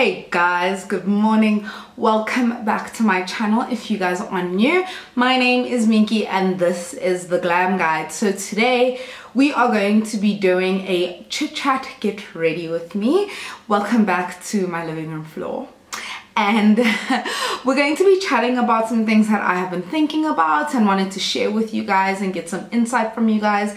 Hey guys, good morning. Welcome back to my channel if you guys are new. My name is Minky and this is the Glam Guide. So today we are going to be doing a chit chat, get ready with me. Welcome back to my living room floor. And we're going to be chatting about some things that I have been thinking about and wanted to share with you guys and get some insight from you guys.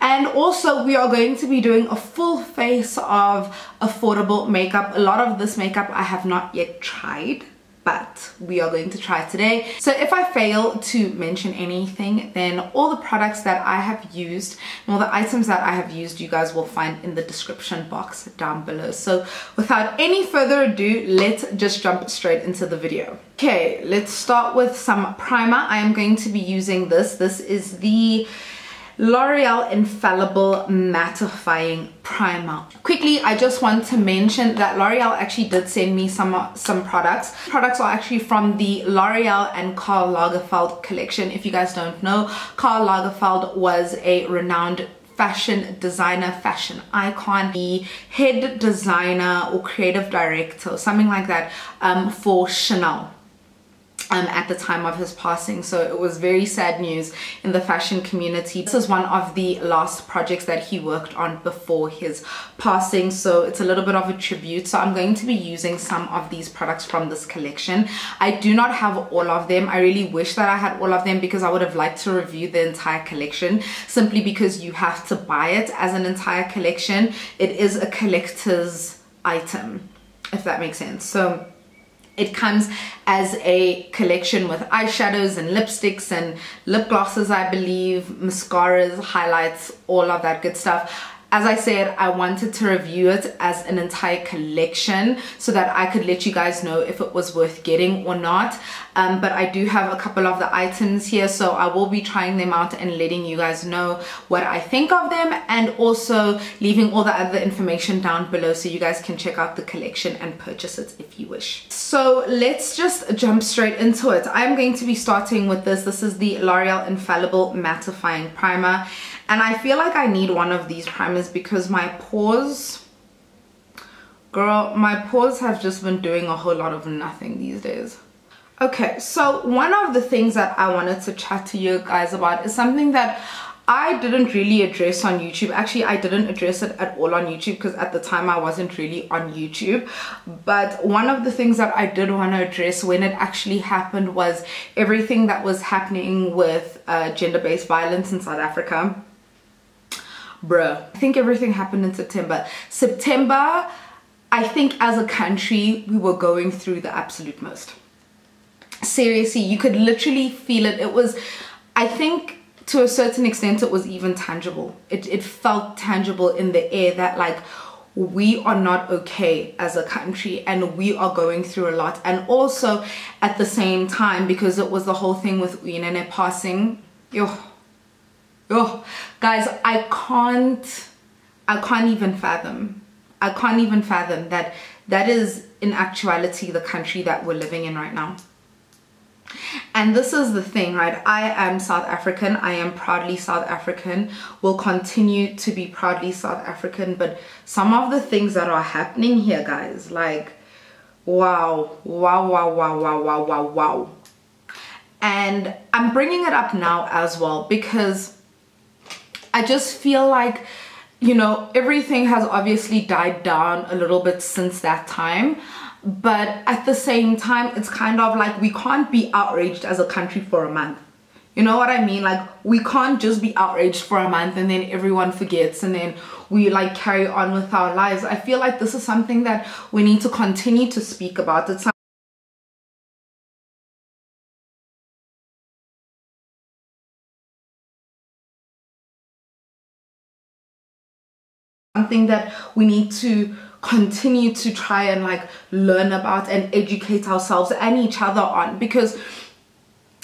And also we are going to be doing a full face of affordable makeup. A lot of this makeup I have not yet tried, but we are going to try today. So if I fail to mention anything, then all the products that I have used and all the items that I have used, you guys will find in the description box down below. So without any further ado, let's just jump straight into the video. Okay, let's start with some primer. I am going to be using this. This is the L'Oreal Infallible Mattifying Primer. Quickly, I just want to mention that L'Oreal actually did send me some products. Products are actually from the L'Oreal and Karl Lagerfeld collection. If you guys don't know, Karl Lagerfeld was a renowned fashion designer, fashion icon, the head designer or creative director or something like that for Chanel. At the time of his passing, so it was very sad news in the fashion community. This is one of the last projects that he worked on before his passing, so it's a little bit of a tribute. So I'm going to be using some of these products from this collection. I do not have all of them. I really wish that I had all of them because I would have liked to review the entire collection, simply because you have to buy it as an entire collection. It is a collector's item, if that makes sense. So it comes as a collection with eyeshadows and lipsticks and lip glosses, I believe, mascaras, highlights, all of that good stuff. As I said, I wanted to review it as an entire collection so that I could let you guys know if it was worth getting or not. But I do have a couple of the items here, so I will be trying them out and letting you guys know what I think of them, and also leaving all the other information down below so you guys can check out the collection and purchase it if you wish. So let's just jump straight into it. I'm going to be starting with this. This is the L'Oreal Infallible Mattifying Primer. And I feel like I need one of these primers because my pores, girl, my pores have just been doing a whole lot of nothing these days. Okay, so one of the things that I wanted to chat to you guys about is something that I didn't really address on YouTube. Actually, I didn't address it at all on YouTube because at the time I wasn't really on YouTube. But one of the things that I did want to address when it actually happened was everything that was happening with gender-based violence in South Africa. Bruh, I think everything happened in September. September, I think as a country, we were going through the absolute most. Seriously, you could literally feel it. It was, I think, to a certain extent, it was even tangible. It felt tangible in the air that, like, we are not okay as a country and we are going through a lot. And also at the same time, because it was the whole thing with Uyinene passing. Yo, guys, I can't even fathom. I can't even fathom that that is in actuality the country that we're living in right now. And this is the thing, right? I am South African. I am proudly South African, will continue to be proudly South African, but some of the things that are happening here, guys, like, wow, wow, wow, wow, wow, wow, wow, wow. And I'm bringing it up now as well because I just feel like, you know, everything has obviously died down a little bit since that time. But at the same time, it's kind of like we can't be outraged as a country for a month. You know what I mean? Like, we can't just be outraged for a month and then everyone forgets and then we like carry on with our lives. I feel like this is something that we need to continue to speak about. It's something that we need to continue to try and like learn about and educate ourselves and each other on, because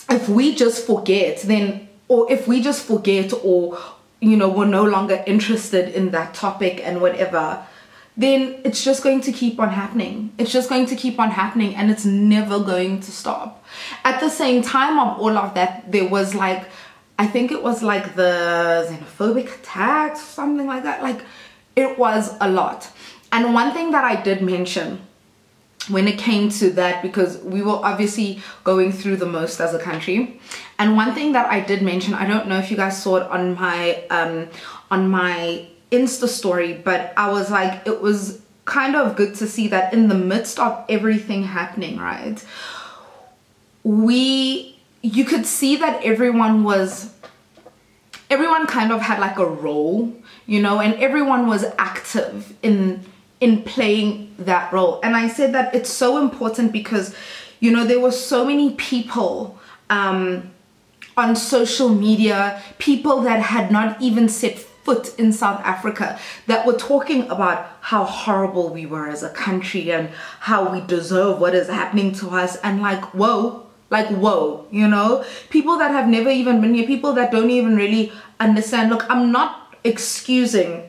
if we just forget then, or if we just forget, or you know, we're no longer interested in that topic and whatever, then it's just going to keep on happening. It's just going to keep on happening and it's never going to stop. At the same time of all of that, there was like, I think it was like the xenophobic attacks, something like that. Like, it was a lot. And one thing that I did mention when it came to that, because we were obviously going through the most as a country. And one thing that I did mention, I don't know if you guys saw it on my Insta story, but I was like, it was kind of good to see that in the midst of everything happening, right, you could see that everyone kind of had like a role, you know, and everyone was active in playing that role. And I said that it's so important because, you know, there were so many people on social media, people that had not even set foot in South Africa, that were talking about how horrible we were as a country and how we deserve what is happening to us. And like, whoa. Like, whoa, you know, people that have never even been here, people that don't even really understand. Look, I'm not excusing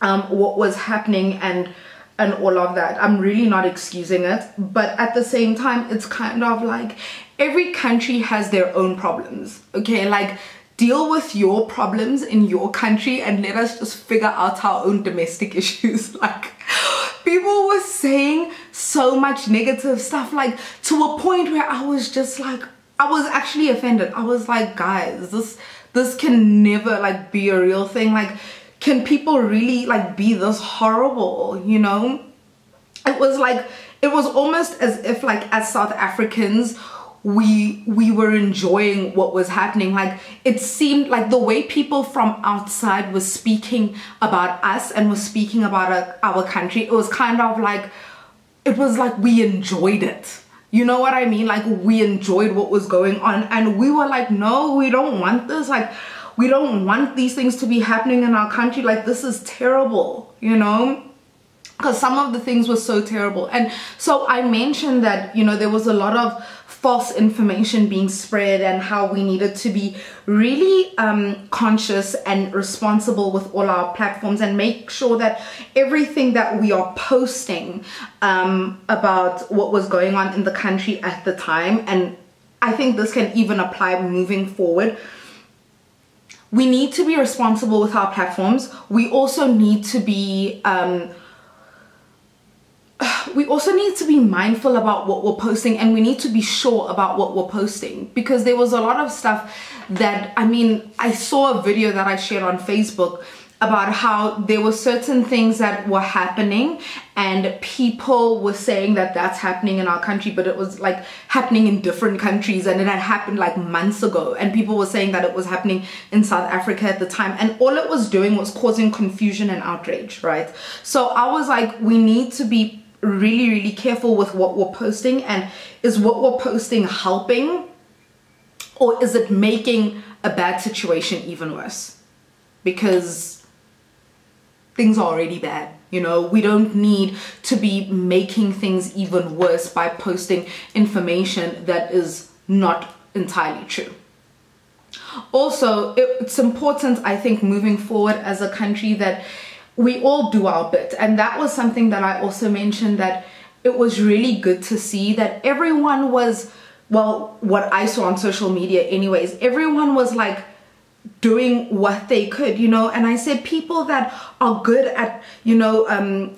what was happening and all of that. I'm really not excusing it. But at the same time, it's kind of like every country has their own problems, okay? Like, deal with your problems in your country and let us just figure out our own domestic issues. Like, people were saying so much negative stuff, like to a point where I was just like, I was actually offended. I was like, guys, this can never like be a real thing. Like, can people really like be this horrible, you know? It was like, it was almost as if like as South Africans, we were enjoying what was happening. Like, it seemed like the way people from outside were speaking about us and were speaking about our country, it was kind of like, it was like we enjoyed it. You know what I mean? Like, we enjoyed what was going on and we were like, no, we don't want this. Like, we don't want these things to be happening in our country. Like, this is terrible, you know? Because some of the things were so terrible. And so I mentioned that, you know, there was a lot of false information being spread and how we needed to be really conscious and responsible with all our platforms and make sure that everything that we are posting about what was going on in the country at the time, and I think this can even apply moving forward, we need to be responsible with our platforms. We also need to be mindful about what we're posting, and we need to be sure about what we're posting, because there was a lot of stuff that, I mean, I saw a video that I shared on Facebook about how there were certain things that were happening and people were saying that that's happening in our country, but it was like happening in different countries and it had happened like months ago, and people were saying that it was happening in South Africa at the time, and all it was doing was causing confusion and outrage, right? So I was like, we need to be really careful with what we're posting, and is what we're posting helping, or is it making a bad situation even worse? Because things are already bad, you know, we don't need to be making things even worse by posting information that is not entirely true. Also, it's important, I think, moving forward as a country, that we all do our bit. And that was something that I also mentioned, that it was really good to see that everyone was, well, what I saw on social media anyways, everyone was like doing what they could, you know. And I said people that are good at, you know,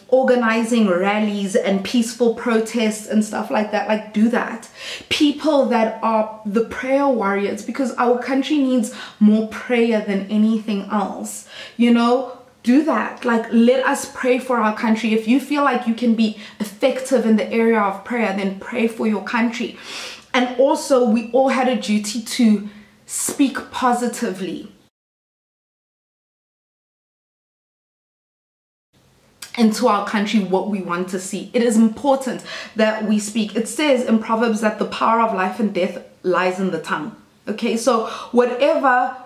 organizing rallies and peaceful protests and stuff like that, like, do that. People that are the prayer warriors, because our country needs more prayer than anything else, you know, do that. Like, let us pray for our country. If you feel like you can be effective in the area of prayer, then pray for your country. And also, we all had a duty to speak positively into our country, what we want to see. It is important that we speak. It says in Proverbs that the power of life and death lies in the tongue. Okay, so whatever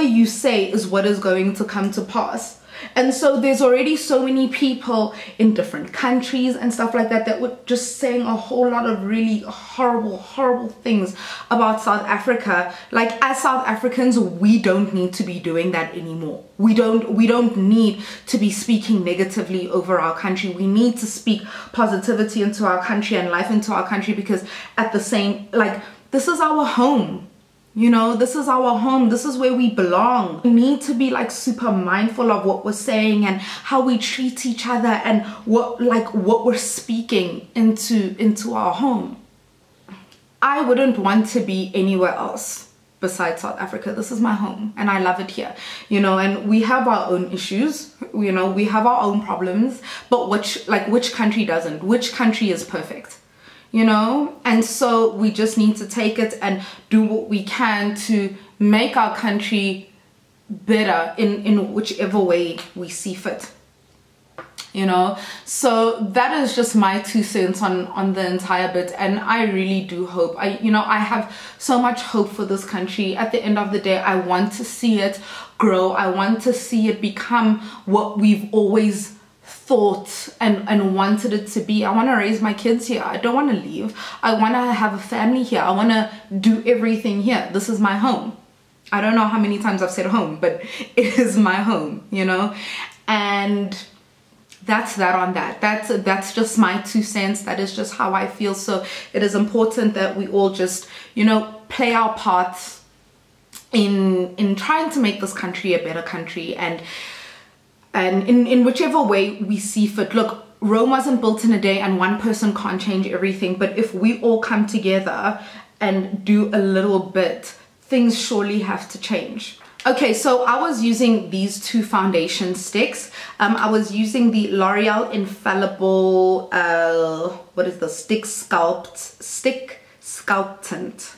you say is what is going to come to pass. And so there's already so many people in different countries and stuff like that that were just saying a whole lot of really horrible things about South Africa. Like, as South Africans, we don't need to be doing that anymore. We don't need to be speaking negatively over our country. We need to speak positivity into our country and life into our country, because at the same, like, this is our home. You know, this is our home. This is where we belong. We need to be like super mindful of what we're saying and how we treat each other and what we're speaking into our home. I wouldn't want to be anywhere else besides South Africa. This is my home and I love it here, you know, and we have our own issues, you know, we have our own problems, but which country doesn't? Which country is perfect? You know, and so we just need to take it and do what we can to make our country better in whichever way we see fit, you know. So that is just my 2 cents on the entire bit, and I really do hope, I have so much hope for this country. At the end of the day, I want to see it grow. I want to see it become what we've always thought and wanted it to be. I want to raise my kids here. I don't want to leave. I want to have a family here. I want to do everything here. This is my home. I don't know how many times I've said home, but it is my home, you know. And that's that on that. That's just my 2 cents. That is just how I feel. So it is important that we all just, you know, play our parts in trying to make this country a better country, and in whichever way we see fit. Look, Rome wasn't built in a day and one person can't change everything, but if we all come together and do a little bit, things surely have to change. Okay, so I was using these two foundation sticks. I was using the L'Oreal Infallible, what is the stick? Sculptant.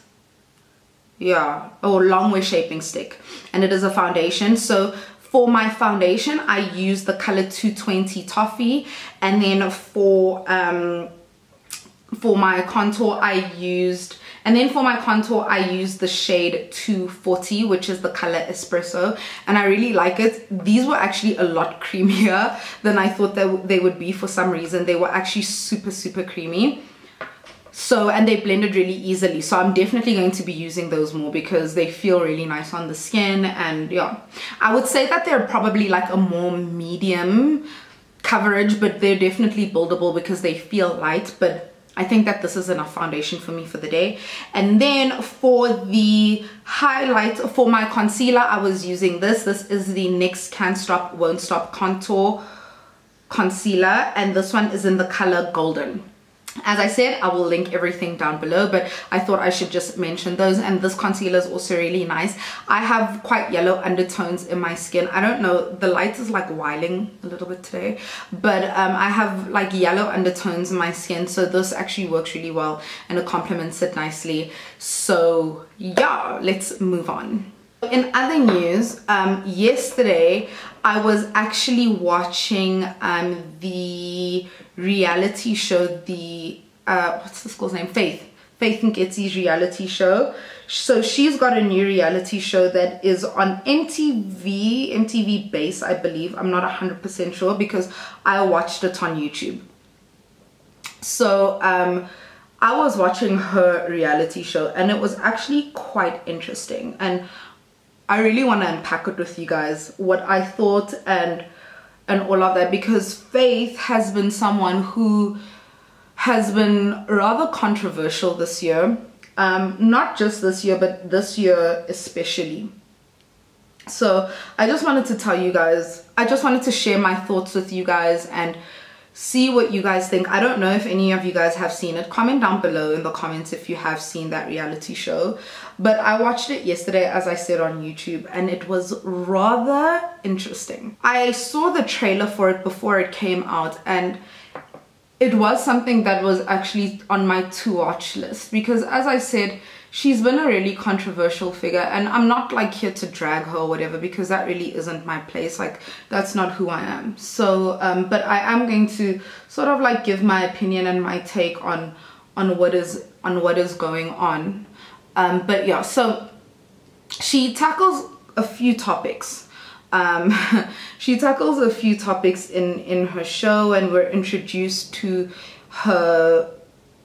Yeah, or long way shaping stick. And it is a foundation. So for my foundation, I use the color 220 Toffee, and then for my contour I used the shade 240, which is the color Espresso, and I really like it. These were actually a lot creamier than I thought they would be. For some reason, they were actually super creamy. So, and they blended really easily, so I'm definitely going to be using those more because they feel really nice on the skin. And yeah, I would say that they're probably like a more medium coverage, but they're definitely buildable because they feel light. But I think that this is enough foundation for me for the day. And then for the highlight, for my concealer, I was using this is the NYX Can't Stop Won't Stop Contour Concealer, and this one is in the color Golden. As I said, I will link everything down below, but I thought I should just mention those. And this concealer is also really nice. I have quite yellow undertones in my skin. I don't know, the light is like whiling a little bit today, but I have like yellow undertones in my skin, so this actually works really well and it complements it nicely. So yeah, let's move on. In other news, yesterday I was actually watching the reality show, the what's this girl's name, Faith Nketzi's reality show. So she's got a new reality show that is on MTV Base, I believe. I'm not 100% sure because I watched it on YouTube. So I was watching her reality show and it was actually quite interesting, and I really want to unpack it with you guys, what I thought and all of that, because Faith has been someone who has been rather controversial this year, not just this year, but this year especially. So I just wanted to tell you guys, I just wanted to share my thoughts with you guys and see what you guys think. I don't know if any of you guys have seen it. Comment down below in the comments if you have seen that reality show. But I watched it yesterday, as I said, on YouTube, and it was rather interesting. I saw the trailer for it before it came out, and it was something that was actually on my to-watch list because, as I said, she's been a really controversial figure, and I'm not like here to drag her or whatever because that really isn't my place. Like, that's not who I am. So, but I am going to sort of like give my opinion and my take on what is going on. But yeah, so she tackles a few topics. She tackles a few topics in her show, and we're introduced to her.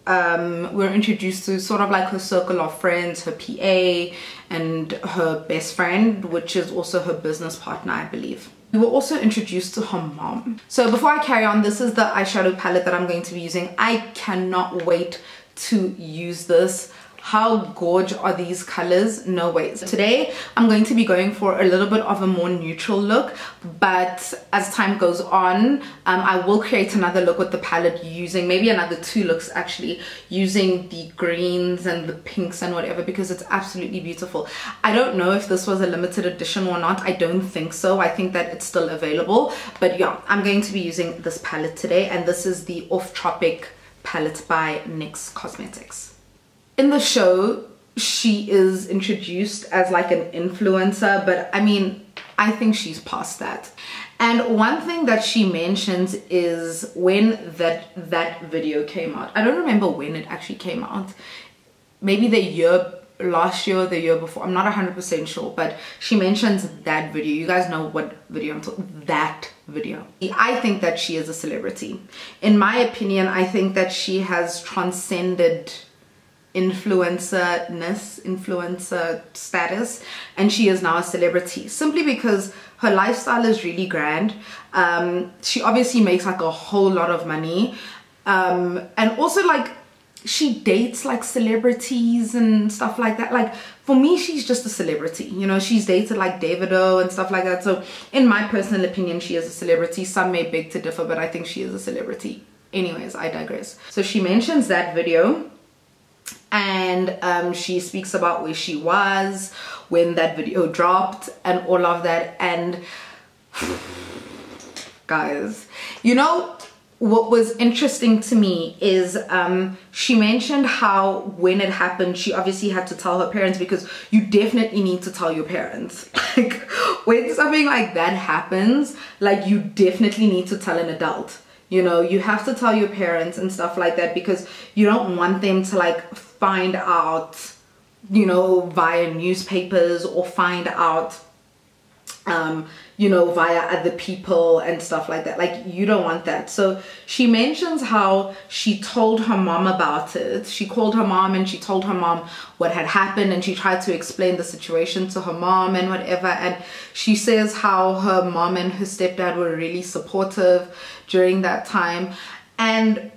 We're introduced to sort of like her circle of friends, her PA and her best friend, which is also her business partner, I believe. We were also introduced to her mom. So before I carry on, this is the eyeshadow palette that I'm going to be using. I cannot wait to use this. How gorge are these colors? No way. So today I'm going to be going for a little bit of a more neutral look, but as time goes on, I will create another look with the palette, using maybe another two looks actually, using the greens and the pinks and whatever, because it's absolutely beautiful. I don't know if this was a limited edition or not. I don't think so. I think that it's still available, but yeah, I'm going to be using this palette today, and this is the Off Tropic palette by NYX Cosmetics. In the show, she is introduced as like an influencer, but I mean, I think she's past that. And one thing that she mentions is when that video came out. I don't remember when it actually came out. Maybe the year last year, the year before. I'm not 100% sure, but she mentions that video. You guys know what video I'm talking. That video. I think that she is a celebrity. In my opinion, I think that she has transcended influencer status, and she is now a celebrity simply because her lifestyle is really grand. She obviously makes like a whole lot of money, and also like she dates like celebrities and stuff like that. Like, for me, she's just a celebrity, you know. She's dated like Davido and stuff like that. So in my personal opinion, she is a celebrity. Some may beg to differ, but I think she is a celebrity. Anyways, I digress. So she mentions that video, and she speaks about where she was when that video dropped and all of that. And guys, you know what was interesting to me is she mentioned how when it happened, she obviously had to tell her parents, because you definitely need to tell your parents. Like, when something like that happens, like, you definitely need to tell an adult. You know, you have to tell your parents and stuff like that, because you don't want them to like find out, you know, via newspapers, or find out you know, via other people and stuff like that. Like, you don't want that. So she mentions how she told her mom about it. She called her mom and she told her mom what had happened, and she tried to explain the situation to her mom and whatever. And she says how her mom and her stepdad were really supportive during that time. And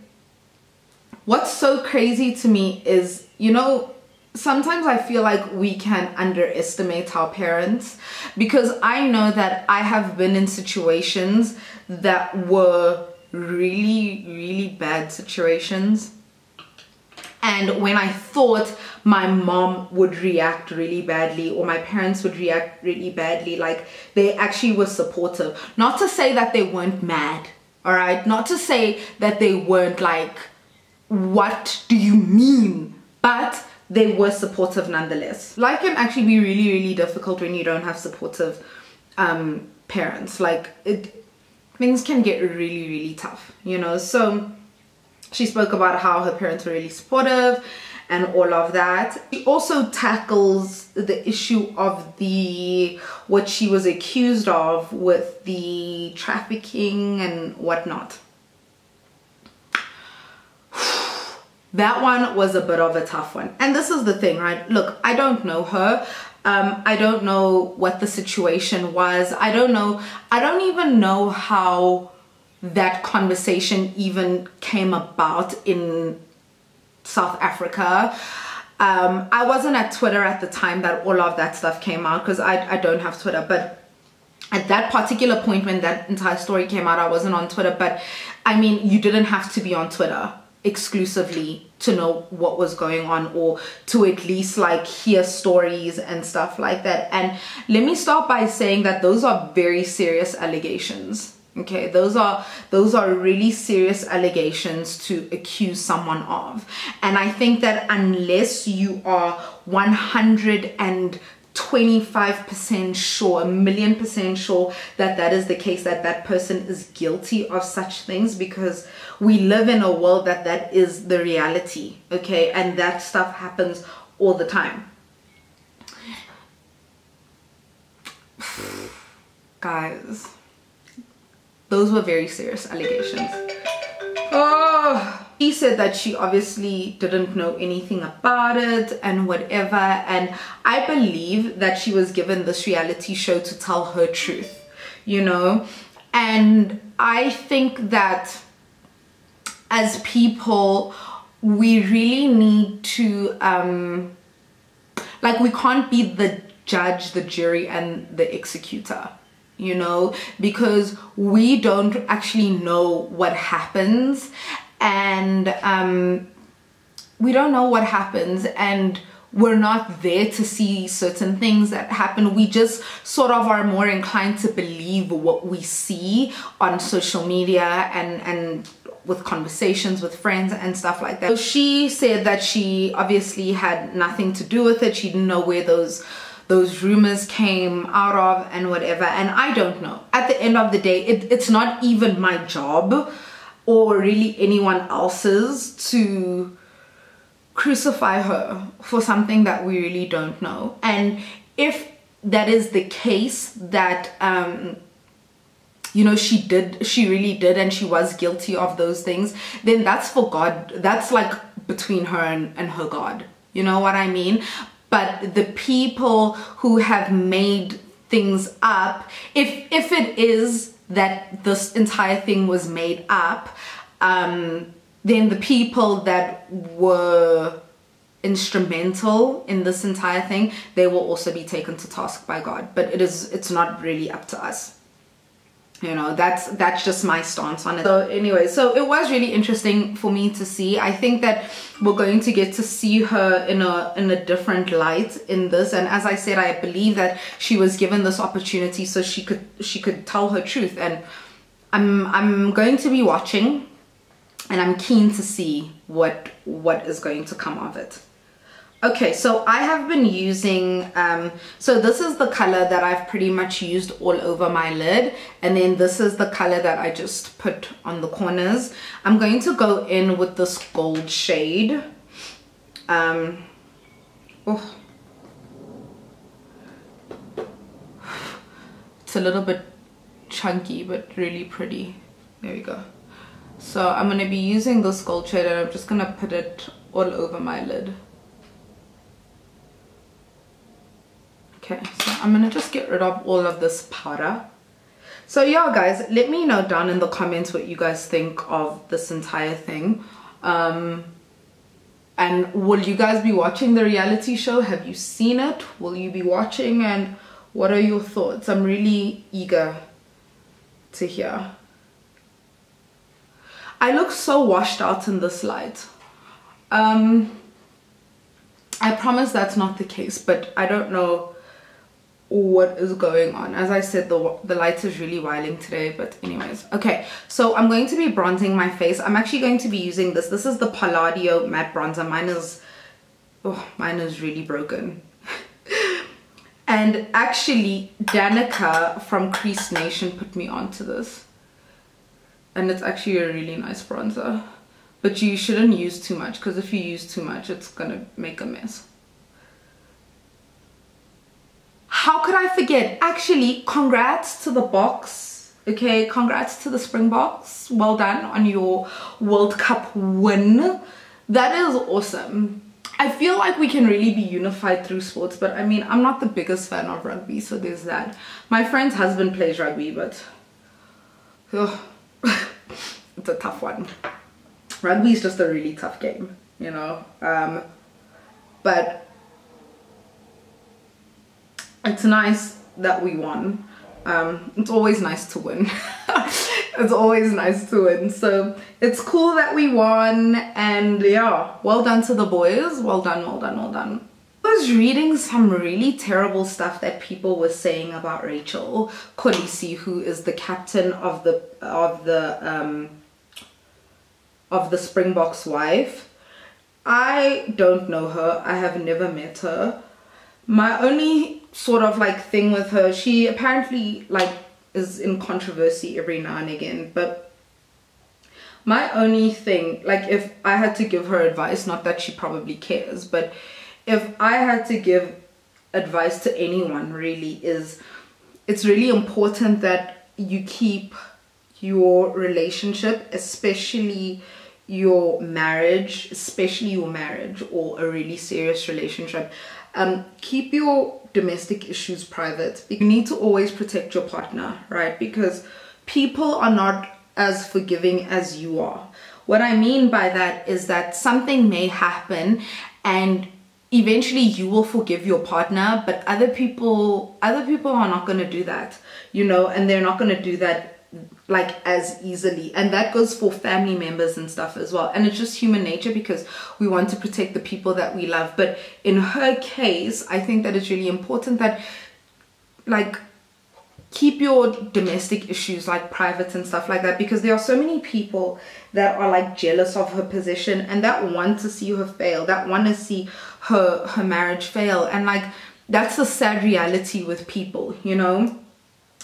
what's so crazy to me is, you know, sometimes I feel like we can underestimate our parents, because I know that I have been in situations that were really, really bad situations. And when I thought my mom would react really badly, or my parents would react really badly, like, they actually were supportive. Not to say that they weren't mad, all right? Not to say that they weren't like, what do you mean? But they were supportive nonetheless. Life can actually be really, really difficult when you don't have supportive parents. Like, things can get really, really tough, you know. So she spoke about how her parents were really supportive and all of that. She also tackles the issue of what she was accused of with the trafficking and whatnot. That one was a bit of a tough one. And this is the thing, right? Look, I don't know her. I don't know what the situation was. I don't know. I don't even know how that conversation even came about in South Africa. I wasn't at Twitter at the time that all of that stuff came out, because I don't have Twitter. But at that particular point when that entire story came out, I wasn't on Twitter. But I mean, you didn't have to be on Twitter exclusively to know what was going on, or to at least like hear stories and stuff like that. And let me start by saying that those are very serious allegations, okay? Those are really serious allegations to accuse someone of. And I think that unless you are 125% sure, 1,000,000% sure that that is the case, that that person is guilty of such things, because we live in a world that is the reality, okay? And that stuff happens all the time. Guys, those were very serious allegations. Oh, she said that she obviously didn't know anything about it and whatever, and I believe that she was given this reality show to tell her truth, you know. And I think that as people, we really need to, like, we can't be the judge, the jury, and the executor, you know, because we don't actually know what happens, and we don't know what happens, and we're not there to see certain things that happen. We just sort of are more inclined to believe what we see on social media and with conversations with friends and stuff like that. So she said that she obviously had nothing to do with it. She didn't know where those rumors came out of and whatever. And I don't know. At the end of the day, it's not even my job or really anyone else's to crucify her for something that we really don't know. And if that is the case, that you know, she really did and she was guilty of those things, then that's for God. That's like between her and her God, you know what I mean? But the people who have made things up, if it is that this entire thing was made up, then the people that were instrumental in this entire thing, they will also be taken to task by God. But it's not really up to us. You know, that's just my stance on it. So anyway, so it was really interesting for me to see. I think that we're going to get to see her in a different light in this. And as I said, I believe that she was given this opportunity so she could tell her truth. And I'm going to be watching, and I'm keen to see what is going to come of it. Okay, so I have been using, so this is the color that I've pretty much used all over my lid. And then this is the color that I just put on the corners. I'm going to go in with this gold shade. Oh, it's a little bit chunky, but really pretty. There we go. So I'm going to be using this gold shade, and I'm just going to put it all over my lid. Okay, so I'm going to just get rid of all of this powder. So yeah, guys, let me know down in the comments what you guys think of this entire thing. And will you guys be watching the reality show? Have you seen it? Will you be watching? And what are your thoughts? I'm really eager to hear. I look so washed out in this light. I promise that's not the case, but I don't know what is going on. As I said, the light is really wiling today, but anyways. Okay, so I'm going to be bronzing my face. I'm actually going to be using this. This is the Palladio matte bronzer. Mine is really broken. And actually, Danica from Crease Nation put me onto this. And it's actually a really nice bronzer. But you shouldn't use too much, because if you use too much, it's gonna make a mess. How could I forget? Actually, congrats to the Boks. Okay, congrats to the Springboks. Well done on your World Cup win. That is awesome. I feel like we can really be unified through sports, but I mean, I'm not the biggest fan of rugby, so there's that. My friend's husband plays rugby, but... ugh. It's a tough one. Rugby is just a really tough game, you know, but it's nice that we won. It's always nice to win. It's always nice to win. So it's cool that we won, and yeah, well done to the boys. Well done, well done, well done. I was reading some really terrible stuff that people were saying about Rachel Kolisi, who is the captain of the Springboks wife. I don't know her. I have never met her. My only sort of like thing with her, she apparently like is in controversy every now and again, but my only thing, like, if I had to give her advice, not that she probably cares, but if I had to give advice to anyone, really, is it's really important that you keep your relationship, especially your marriage, or a really serious relationship. Keep your domestic issues private. You need to always protect your partner, right? Because people are not as forgiving as you are. What I mean by that is that something may happen and eventually you will forgive your partner, but other people are not going to do that, you know, and they're not going to do that like as easily, and that goes for family members and stuff as well. And it's just human nature because we want to protect the people that we love. But in her case, I think that it's really important that, like, keep your domestic issues like private and stuff like that, because there are so many people that are like jealous of her position and that want to see her fail, that want to see her marriage fail. And like, that's the sad reality with people, you know,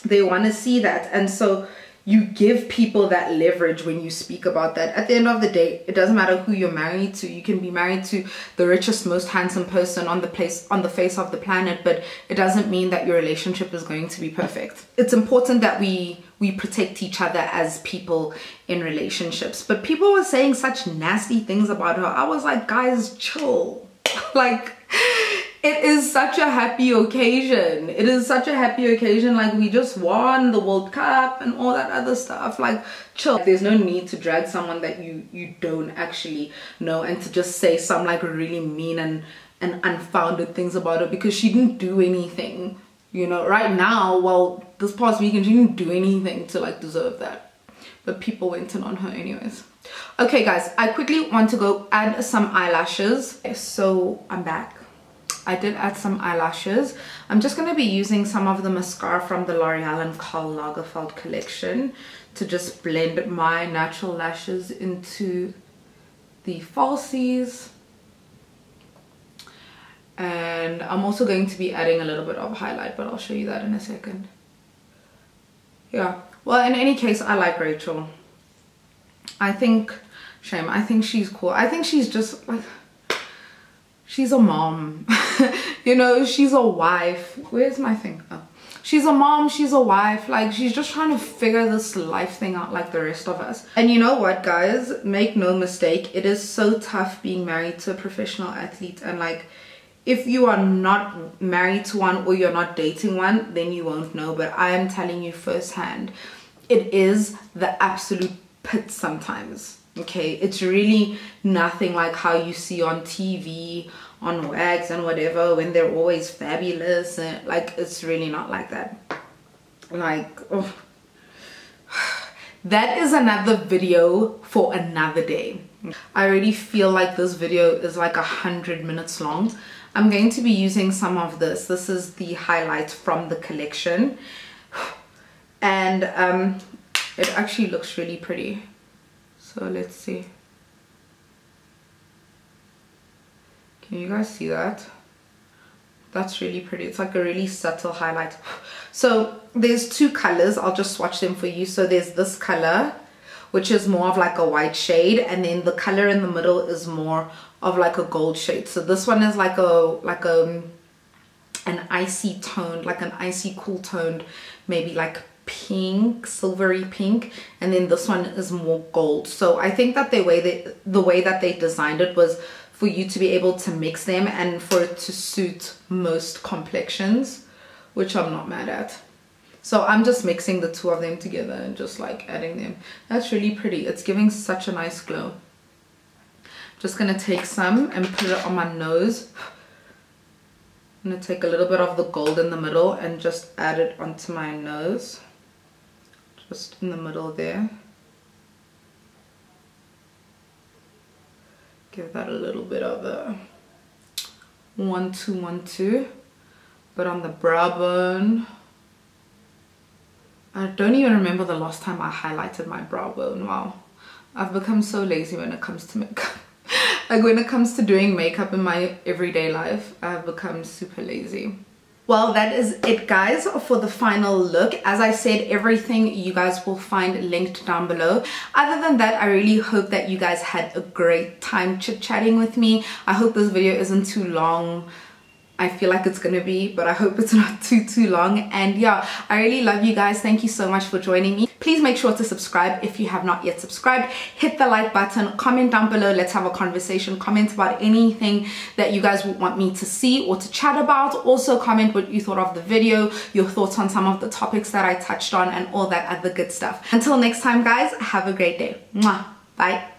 they want to see that. And so you give people that leverage when you speak about that. At the end of the day, it doesn't matter who you're married to. You can be married to the richest, most handsome person on the face of the planet, but it doesn't mean that your relationship is going to be perfect. It's important that we protect each other as people in relationships. But people were saying such nasty things about her. I was like, guys, chill. Like, it is such a happy occasion. It is such a happy occasion. Like, we just won the World Cup and all that other stuff. Like, chill. There's no need to drag someone that you don't actually know and to just say some like really mean and unfounded things about her, because she didn't do anything, you know. Right now, well, this past weekend, she didn't do anything to like deserve that. But people went in on her anyways. Okay, guys, I quickly want to go add some eyelashes. So I'm back. I did add some eyelashes. I'm just going to be using some of the mascara from the L'Oreal and Karl Lagerfeld collection to just blend my natural lashes into the falsies. And I'm also going to be adding a little bit of highlight, but I'll show you that in a second. Yeah, well, in any case, I like Rachel. I think, shame, I think she's cool. I think she's just like, she's a mom, you know, she's a wife. Where's my thing? Oh. She's a mom, she's a wife. Like, she's just trying to figure this life thing out like the rest of us. And you know what, guys? Make no mistake, it is so tough being married to a professional athlete. And like, if you are not married to one or you're not dating one, then you won't know. But I am telling you firsthand, it is the absolute pit sometimes. Okay, it's really nothing like how you see on TV, on Wags and whatever, when they're always fabulous. And like, it's really not like that. Like, oh. That is another video for another day. I already feel like this video is like 100 minutes long. I'm going to be using some of this. This is the highlight from the collection, and it actually looks really pretty. So let's see. Can you guys see that? That's really pretty. It's like a really subtle highlight. So there's two colors. I'll just swatch them for you. So there's this color, which is more of like a white shade. And then the color in the middle is more of like a gold shade. So this one is like an icy toned, like an icy cool toned, maybe like pink, silvery pink, and then this one is more gold. So I think that the way that they designed it was for you to be able to mix them and for it to suit most complexions, which I'm not mad at. So I'm just mixing the two of them together and just like adding them. That's really pretty. It's giving such a nice glow. Just gonna take some and put it on my nose. I'm gonna take a little bit of the gold in the middle and just add it onto my nose. Just in the middle there. Give that a little bit of a 1-2-1-2. But on the brow bone, I don't even remember the last time I highlighted my brow bone. Wow, I've become so lazy when it comes to makeup. Like, when it comes to doing makeup in my everyday life, I've become super lazy. Well, that is it, guys, for the final look. As I said, everything you guys will find linked down below. Other than that, I really hope that you guys had a great time chit-chatting with me. I hope this video isn't too long. I feel like it's gonna be, but I hope it's not too long. And yeah, I really love you guys. Thank you so much for joining me. Please make sure to subscribe if you have not yet subscribed. Hit the like button, comment down below. Let's have a conversation. Comment about anything that you guys would want me to see or to chat about. Also comment what you thought of the video, your thoughts on some of the topics that I touched on and all that other good stuff. Until next time, guys, have a great day. Mwah. Bye.